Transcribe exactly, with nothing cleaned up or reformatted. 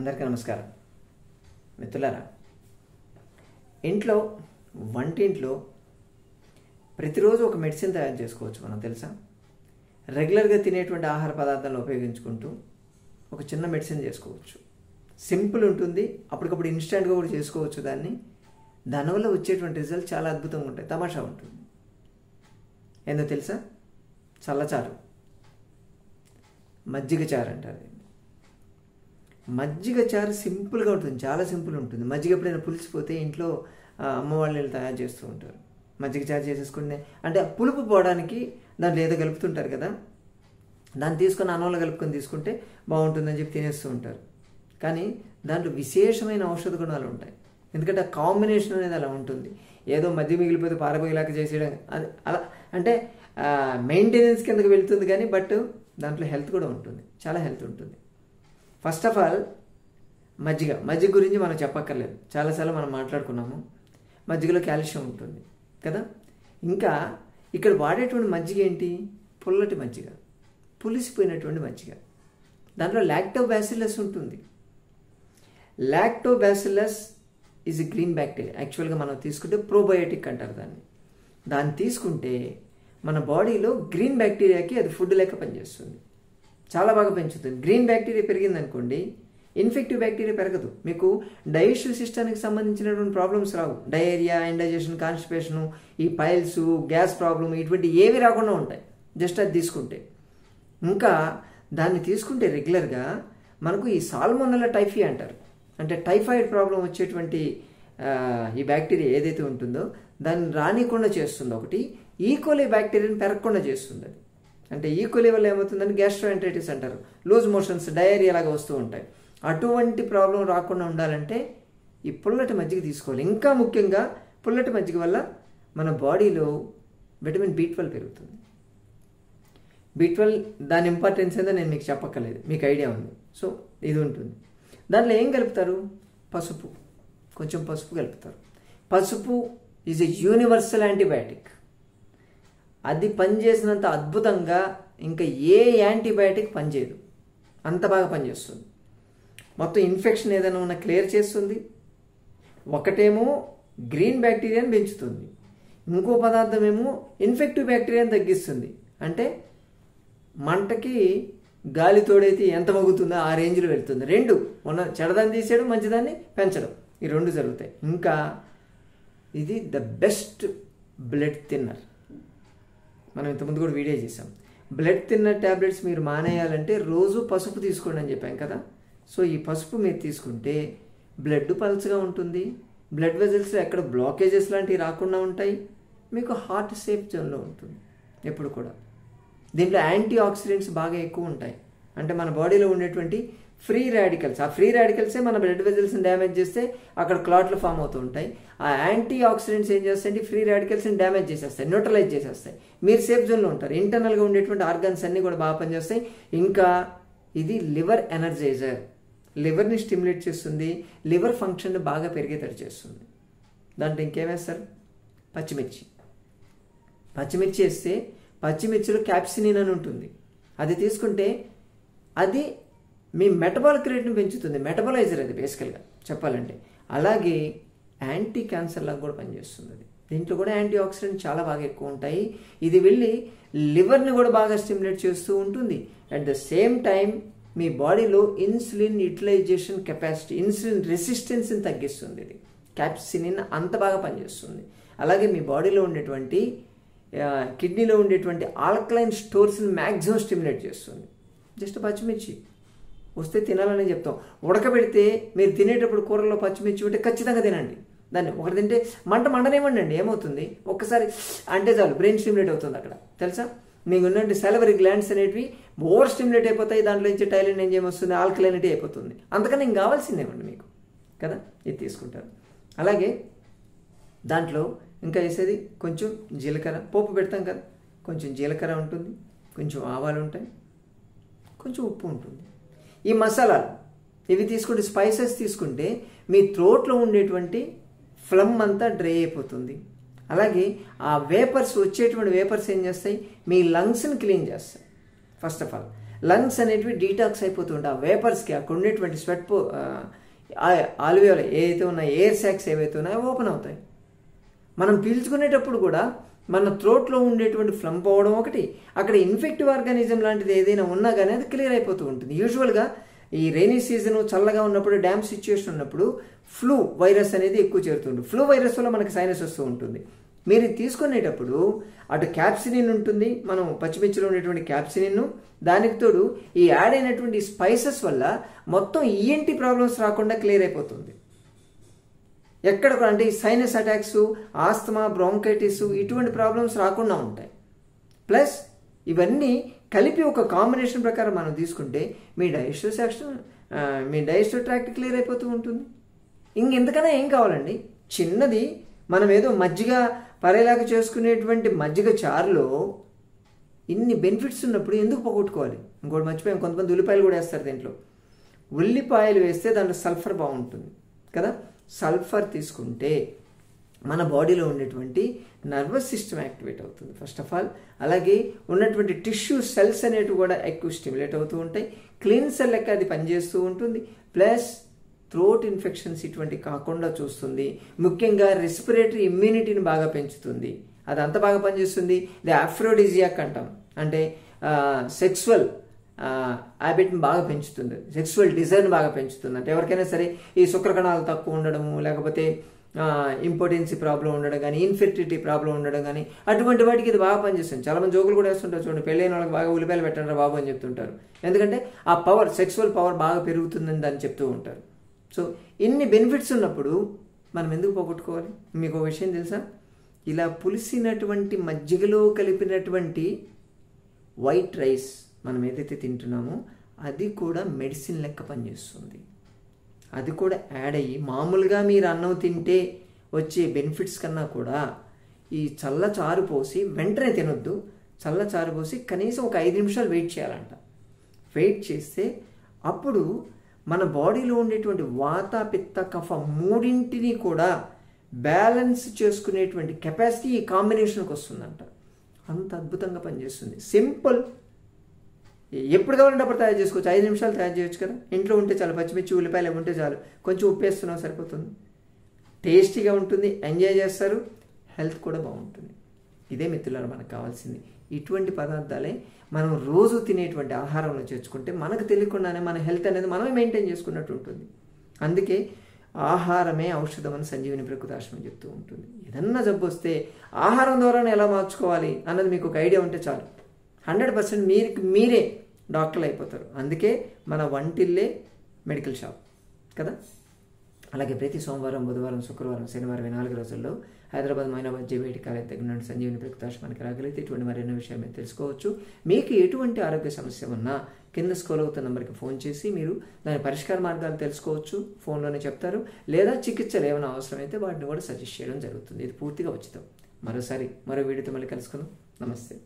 అందరికీ నమస్కారం. మిత్రులారా, ఇంట్లో వంటింట్లో ప్రతిరోజు ఒక మెడిసిన్ తయారు చేసుకోవచ్చు మనం, తెలుసా? రెగ్యులర్గా తినేటువంటి ఆహార పదార్థాలను ఉపయోగించుకుంటూ ఒక చిన్న మెడిసిన్ చేసుకోవచ్చు. సింపుల్ ఉంటుంది, అప్పటికప్పుడు ఇన్స్టెంట్గా కూడా చేసుకోవచ్చు దాన్ని. దానివల్ల వచ్చేటువంటి రిజల్ట్ చాలా అద్భుతంగా ఉంటాయి, తమాషా ఉంటుంది. ఏందో తెలుసా? చల్లచారు, మజ్జిగ చారు అంటారు. మజ్జిగ చారు సింపుల్గా ఉంటుంది, చాలా సింపుల్ ఉంటుంది. మజ్జిగ ఎప్పుడైనా పులిసిపోతే ఇంట్లో అమ్మ వాళ్ళు తయారు చేస్తూ ఉంటారు. మజ్జిగ చారు చేసేసుకుంటే అంటే పులుపు పోవడానికి దాంట్లో ఏదో కలుపుతుంటారు కదా, దాన్ని తీసుకొని అన్నంలో కలుపుకొని తీసుకుంటే బాగుంటుందని చెప్పి తినేస్తూ ఉంటారు. కానీ దాంట్లో విశేషమైన ఔషధ గుణాలు ఉంటాయి, ఎందుకంటే ఆ కాంబినేషన్ అనేది అలా ఉంటుంది. ఏదో మధ్య మిగిలిపోతే పారబోయేలాగా చేసేయడం అది అలా అంటే మెయింటెనెన్స్ కిందకి వెళ్తుంది, కానీ బట్ దాంట్లో హెల్త్ కూడా ఉంటుంది, చాలా హెల్త్ ఉంటుంది. ఫస్ట్ ఆఫ్ ఆల్ మజ్జిగ మజ్జిగ గురించి మనం చెప్పక్కర్లేదు, చాలాసార్లు మనం మాట్లాడుకున్నాము. మజ్జిగలో కాల్షియం ఉంటుంది కదా. ఇంకా ఇక్కడ వాడేటువంటి మజ్జిగ ఏంటి? పుల్లటి మజ్జిగ, పులిసిపోయినటువంటి మజ్జిగ. దాంట్లో లాక్టోబాసిల్లస్ ఉంటుంది. Lactobacillus is a green bacteria. యాక్చువల్గా మనం తీసుకుంటే ప్రోబయోటిక్ అంటారు దాన్ని. దాన్ని తీసుకుంటే మన బాడీలో గ్రీన్ బ్యాక్టీరియాకి అది ఫుడ్ లెక్క పనిచేస్తుంది, చాలా బాగా పెంచుతుంది. గ్రీన్ బ్యాక్టీరియా పెరిగిందనుకోండి, ఇన్ఫెక్టివ్ బ్యాక్టీరియా పెరగదు, మీకు డైజెస్టివ్ సిస్టానికి సంబంధించినటువంటి ప్రాబ్లమ్స్ రావు. డయేరియా, ఇండైజెషన్, కాన్స్టిపేషను, ఈ పైల్స్, గ్యాస్ ప్రాబ్లమ్, ఇటువంటి ఏవి రాకుండా ఉంటాయి జస్ట్ అది తీసుకుంటే. ఇంకా దాన్ని తీసుకుంటే రెగ్యులర్గా మనకు ఈ సాల్మోనెల్లా టైఫీ అంటారు, అంటే టైఫాయిడ్ ప్రాబ్లం వచ్చేటువంటి ఈ బ్యాక్టీరియా ఏదైతే ఉంటుందో దాన్ని రానికుండా చేస్తుంది ఒకటి. ఈకోలే బ్యాక్టీరియాని పెరగకుండా చేస్తుంది అది. అంటే ఈకోలే వల్ల ఏమవుతుందని గ్యాస్ట్రోఎంటరైటిస్ అంటారు, లూజ్ మోషన్స్, డయేరియా లాగా వస్తూ ఉంటాయి. అటువంటి ప్రాబ్లం రాకుండా ఉండాలంటే ఈ పుల్లటి మజ్జిగ తీసుకోవాలి. ఇంకా ముఖ్యంగా పుల్లటి మజ్జిగ వల్ల మన బాడీలో విటమిన్ బి ట్వెల్వ్ పెరుగుతుంది. బి ట్వెల్వ్ దాని ఇంపార్టెన్స్ ఏందో నేను మీకు చెప్పక్కర్లేదు, మీకు ఐడియా ఉంది. సో ఇది ఉంటుంది. దాంట్లో ఏం కలుపుతారు? పసుపు, కొంచెం పసుపు కలుపుతారు. పసుపు ఈజ్ ఎ యూనివర్సల్ యాంటీబయాటిక్. అది పనిచేసినంత అద్భుతంగా ఇంకా ఏ యాంటీబయాటిక్ పనిచేయదు, అంత బాగా పనిచేస్తుంది. మొత్తం ఇన్ఫెక్షన్ ఏదైనా ఉన్నా క్లియర్ చేస్తుంది. ఒకటేమో గ్రీన్ బ్యాక్టీరియాని పెంచుతుంది, ఇంకో పదార్థం ఏమో ఇన్ఫెక్టివ్ బ్యాక్టీరియాని తగ్గిస్తుంది. అంటే మంటకి గాలి తోడైతే ఎంత మగ్గుతుందో ఆ రేంజ్లో వెళ్తుంది. రెండు ఉన్న చెడదాన్ని తీసేయడం, మంచిదాన్ని పెంచడం, ఈ రెండు జరుగుతాయి. ఇంకా ఇది ద బెస్ట్ బ్లడ్ థిన్నర్. మనం ఇంతకుముందు కూడా వీడియో చేసాం. బ్లడ్ థిన్నర్ ట్యాబ్లెట్స్ మీరు మానేయాలంటే రోజు పసుపు తీసుకోండి అని చెప్పాం కదా. సో ఈ పసుపు మీరు తీసుకుంటే బ్లడ్ పల్చగా ఉంటుంది, బ్లడ్ వెజల్స్లో ఎక్కడ బ్లాకేజెస్ లాంటివి రాకుండా ఉంటాయి, మీకు హార్ట్ సేఫ్ జోన్లో ఉంటుంది ఎప్పుడు కూడా. దీంట్లో యాంటీ ఆక్సిడెంట్స్ బాగా ఎక్కువ ఉంటాయి, అంటే మన బాడీలో ఉండేటువంటి ఫ్రీ రాడికల్స్, ఆ ఫ్రీ రాడికల్సే మన బ్లడ్ వెజల్స్ని డ్యామేజ్ చేస్తే అక్కడ క్లాట్లు ఫామ్ అవుతూ ఉంటాయి. ఆ యాంటీ ఆక్సిడెంట్స్ ఏం చేస్తాయంటే ఫ్రీ రాడికల్స్ని డ్యామేజ్ చేసేస్తాయి, న్యూట్రలైజ్ చేసేస్తాయి, మీరు సేఫ్ జోన్లో ఉంటారు. ఇంటర్నల్గా ఉండేటువంటి ఆర్గన్స్ అన్నీ కూడా బాగా పనిచేస్తాయి. ఇంకా ఇది లివర్ ఎనర్జైజర్, లివర్ని స్టిమ్యులేట్ చేస్తుంది, లివర్ ఫంక్షన్ని బాగా పెరిగేటట్టు చేస్తుంది. దాంట్లో ఇంకేమేస్తారు? పచ్చిమిర్చి. పచ్చిమిర్చి వేస్తే పచ్చిమిర్చిలో క్యాప్సినిన్ అని ఉంటుంది, అది తీసుకుంటే అది మీ మెటబాలిక్ రేట్ని పెంచుతుంది, మెటబలైజర్ అది బేసికల్గా చెప్పాలంటే. అలాగే యాంటీ క్యాన్సర్ లాగా కూడా పనిచేస్తుంది అది. దీంట్లో కూడా యాంటీ ఆక్సిడెంట్ చాలా బాగా ఎక్కువ ఉంటాయి. ఇది వెళ్ళి లివర్ని కూడా బాగా స్టిమ్యులేట్ చేస్తూ ఉంటుంది. అట్ ద సేమ్ టైం మీ బాడీలో ఇన్సులిన్ యూటిలైజేషన్ కెపాసిటీ, ఇన్సులిన్ రెసిస్టెన్స్ని తగ్గిస్తుంది ఇది. క్యాప్సినిన్ అంత బాగా పనిచేస్తుంది. అలాగే మీ బాడీలో ఉండేటువంటి కిడ్నీలో ఉండేటువంటి ఆల్కలైన్ స్టోర్స్ని మ్యాక్సిమం స్టిమ్యులేట్ చేస్తుంది. జస్ట్ పచ్చిమిర్చి వస్తే తినాలని చెప్తాం. ఉడకబెడితే మీరు తినేటప్పుడు కూరల్లో పచ్చిమిర్చి ఉంటే ఖచ్చితంగా తినండి. దాన్ని ఒకటి తింటే మంట మండనేమండి, ఏమవుతుంది ఒక్కసారి అంటే చాలు బ్రెయిన్ స్టిమ్యులేట్ అవుతుంది అక్కడ, తెలుసా? మీకు ఉన్నటువంటి సెలవరీ గ్లాండ్స్ అనేటివి ఓవర్ స్టిమ్యులేట్ అయిపోతాయి, దాంట్లో నుంచి టైలెంట్ ఏం చేయమొస్తుంది, ఆల్కలైనిటీ అయిపోతుంది. అందుకని ఇంకా కావాల్సిందేమండి మీకు కదా, ఇది తీసుకుంటారు. అలాగే దాంట్లో ఇంకా వేసేది కొంచెం జీలకర్ర, పోపు పెడతాం కదా, కొంచెం జీలకర్ర ఉంటుంది, కొంచెం ఆవాలు ఉంటాయి, కొంచెం ఉప్పు ఉంటుంది. ఈ మసాలాలు ఇవి తీసుకుంటే, స్పైసెస్ తీసుకుంటే మీ థ్రోట్లో ఉండేటువంటి ఫ్లమ్ అంతా డ్రై అయిపోతుంది. అలాగే ఆ వేపర్స్ వచ్చేటువంటి వేపర్స్ ఏం చేస్తాయి? మీ లంగ్స్ని క్లీన్ చేస్తాయి ఫస్ట్ ఆఫ్ ఆల్. లంగ్స్ అనేటివి డీటాక్స్ అయిపోతుంటాయి. ఆ వేపర్స్కి అక్కడ ఉన్నటువంటి స్వెట్ ఆల్వియోలు ఏవైతే ఉన్నాయో, ఎయిర్ సాక్స్ ఏవైతే ఉన్నాయో ఓపెన్ అవుతాయి. మనం పీల్చుకునేటప్పుడు కూడా మన థ్రోట్లో ఉండేటువంటి ఫ్లమ్ పోవడం ఒకటి, అక్కడ ఇన్ఫెక్టివ్ ఆర్గానిజం లాంటిది ఏదైనా ఉన్నా కానీ అది క్లియర్ అయిపోతూ ఉంటుంది. యూజువల్గా ఈ రైనీ సీజన్ చల్లగా ఉన్నప్పుడు, డ్యామ్ సిచ్యువేషన్ ఉన్నప్పుడు ఫ్లూ వైరస్ అనేది ఎక్కువ చేరుతుంది. ఫ్లూ వైరస్ వల్ల మనకు సైనస్ వస్తూ ఉంటుంది. మీరు తీసుకునేటప్పుడు అటు క్యాప్సినిన్ ఉంటుంది, మనం పచ్చిమిర్చిలో ఉండేటువంటి క్యాప్సినిన్, దానికి తోడు ఈ యాడ్ అయినటువంటి స్పైసెస్ వల్ల మొత్తం ఈఎన్టీ ప్రాబ్లమ్స్ రాకుండా క్లియర్ అయిపోతుంది. ఎక్కడ అంటే ఈ సైనస్ అటాక్స్, ఆస్తమా, బ్రాంకైటిస్ ఇటువంటి ప్రాబ్లమ్స్ రాకుండా ఉంటాయి. ప్లస్ ఇవన్నీ కలిపి ఒక కాంబినేషన్ ప్రకారం మనం తీసుకుంటే మీ డైజెస్టివ్ సెక్షన్, మీ డైజెస్టివ్ ట్రాక్ట్ క్లియర్ అయిపోతూ ఉంటుంది. ఇంకెంతకన్నా ఏం కావాలండి? చిన్నది మనం ఏదో మజ్జిగ పరేలాగా చేసుకునేటువంటి మజ్జిగ చారులో ఇన్ని బెనిఫిట్స్ ఉన్నప్పుడు ఎందుకు పోగొట్టుకోవాలి? ఇంకోటి మర్చిపోయాం, కొంతమంది ఉల్లిపాయలు కూడా వేస్తారు దీంట్లో. ఉల్లిపాయలు వేస్తే దాంట్లో సల్ఫర్ బాగుంటుంది కదా, సల్ఫర్ తీసుకుంటే మన బాడీలో ఉండేటువంటి నర్వస్ సిస్టమ్ యాక్టివేట్ అవుతుంది ఫస్ట్ ఆఫ్ ఆల్. అలాగే ఉన్నటువంటి టిష్యూ సెల్స్ అనేవి కూడా ఎక్కువ స్టిమ్యులేట్ అవుతూ ఉంటాయి. క్లీన్సర్ లెక్క అది పనిచేస్తూ ఉంటుంది. ప్లస్ థ్రోట్ ఇన్ఫెక్షన్స్ ఇటువంటి కాకుండా చూస్తుంది. ముఖ్యంగా రెస్పిరేటరీ ఇమ్యూనిటీని బాగా పెంచుతుంది. అది అంత బాగా పనిచేస్తుంది. ది ఆఫ్రోడిజియాక్ అంటాం, అంటే సెక్సువల్ హ్యాబిట్ని బాగా పెంచుతుంది, సెక్సువల్ డిజైర్ని బాగా పెంచుతుంది. అంటే ఎవరికైనా సరే ఈ శుక్రకణాలు తక్కువ ఉండడము, లేకపోతే ఇంపార్టెన్సీ ప్రాబ్లం ఉండడం కానీ, ఇన్ఫెర్టిలిటీ ప్రాబ్లం ఉండడం కానీ అటువంటి వాటికి ఇది బాగా పనిచేస్తుంది. చాలామంది జోకులు కూడా వేస్తుంటారు చూడండి, పెళ్ళైన వాళ్ళకి బాగా ఉల్లిపాయలు పెట్టండి బాబు అని చెప్తుంటారు. ఎందుకంటే ఆ పవర్, సెక్సువల్ పవర్ బాగా పెరుగుతుందని దాన్ని చెప్తూ ఉంటారు. సో ఇన్ని బెనిఫిట్స్ ఉన్నప్పుడు మనం ఎందుకు పోగొట్టుకోవాలి? మీకు ఒక విషయం తెలుసా? ఇలా పులిసినటువంటి మజ్జిగలో కలిపినటువంటి వైట్ రైస్ మనం ఏదైతే తింటున్నామో అది కూడా మెడిసిన్ లెక్క పనిచేస్తుంది. అది కూడా యాడ్ అయ్యి మామూలుగా మీరు అన్నం తింటే వచ్చే బెనిఫిట్స్ కన్నా కూడా ఈ చల్ల చారు పోసి వెంటనే తినొద్దు. చల్ల చారు పోసి కనీసం ఒక ఐదు నిమిషాలు వెయిట్ చేయాలంట. వెయిట్ చేస్తే అప్పుడు మన బాడీలో ఉండేటువంటి వాత, పిత్త, కఫ మూడింటిని కూడా బ్యాలెన్స్ చేసుకునేటువంటి కెపాసిటీ ఈ కాంబినేషన్కి వస్తుందంట. అంత అద్భుతంగా పనిచేస్తుంది. సింపుల్, ఎప్పుడు కావాలంటే అప్పుడు తయారు చేసుకోవచ్చు. ఐదు నిమిషాలు తయారు చేయొచ్చు కదా, ఇంట్లో ఉంటే చాలు. పచ్చిమిర్చి, ఉల్లిపాయలు ఉంటే చాలు, కొంచెం ఉప్పు వేస్తున్నాం సరిపోతుంది. టేస్టీగా ఉంటుంది, ఎంజాయ్ చేస్తారు, హెల్త్ కూడా బాగుంటుంది. ఇదే మిత్రులారా మనకు కావాల్సింది. ఇటువంటి పదార్థాలే మనం రోజు తినేటువంటి ఆహారంలో చేర్చుకుంటే మనకు తెలియకుండానే మన హెల్త్ అనేది మనమే మెయింటైన్ చేసుకున్నట్టు ఉంటుంది. అందుకే ఆహారమే ఔషధం అని సంజీవిని ప్రకృతి ఆశ్రమం చెప్తూ ఉంటుంది. ఏదన్నా జబ్బు వస్తే ఆహారం ద్వారానే ఎలా మార్చుకోవాలి అన్నది మీకు ఒక ఐడియా ఉంటే చాలు, హండ్రెడ్ పర్సెంట్ మీరు మీరే డాక్టర్లు అయిపోతారు. అందుకే మన వంటిల్లే మెడికల్ షాప్ కదా. అలాగే ప్రతి సోమవారం, బుధవారం, శుక్రవారం, శనివారం ఈ నాలుగు రోజుల్లో హైదరాబాద్ మైనాబాద్ జేబీఐటి కాలేజ్ దగ్గర నుండి సంజీవిని ప్రకృతాష్ మనకి రాగలిగితే ఇటువంటి మరెన్నో విషయాలు మీరు తెలుసుకోవచ్చు. మీకు ఎటువంటి ఆరోగ్య సమస్య ఉన్నా కింద స్క్రోల్ అవుతున్న నెంబర్కి ఫోన్ చేసి మీరు దాని పరిష్కార మార్గాలు తెలుసుకోవచ్చు. ఫోన్లోనే చెప్తారు, లేదా చికిత్సలు ఏమైనా అవసరమైతే వాటిని కూడా సజెస్ట్ చేయడం జరుగుతుంది. ఇది పూర్తిగా ఉచితం. మరోసారి మరో వీడియోతో మళ్ళీ కలుసుకుందాం. నమస్తే.